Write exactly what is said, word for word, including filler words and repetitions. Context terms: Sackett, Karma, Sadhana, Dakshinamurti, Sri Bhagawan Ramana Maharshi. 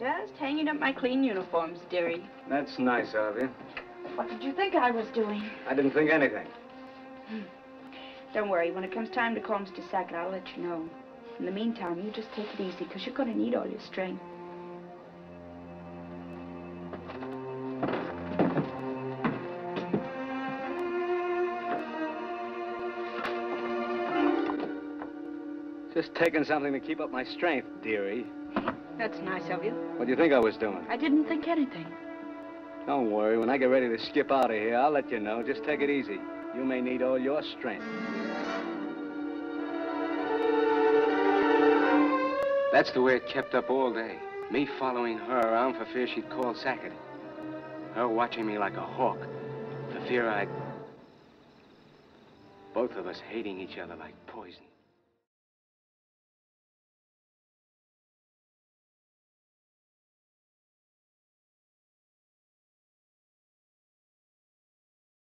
Just hanging up my clean uniforms, dearie. That's nice of you. What did you think I was doing? I didn't think anything. Don't worry. When it comes time to call Mister Sackett, I'll let you know. In the meantime, you just take it easy, because you're going to need all your strength. Just taking something to keep up my strength, dearie. That's nice of you. What do you think I was doing? I didn't think anything. Don't worry. When I get ready to skip out of here, I'll let you know. Just take it easy. You may need all your strength. That's the way it kept up all day. Me following her around for fear she'd call Sackett. Her watching me like a hawk for fear I'd... Both of us hating each other like poison.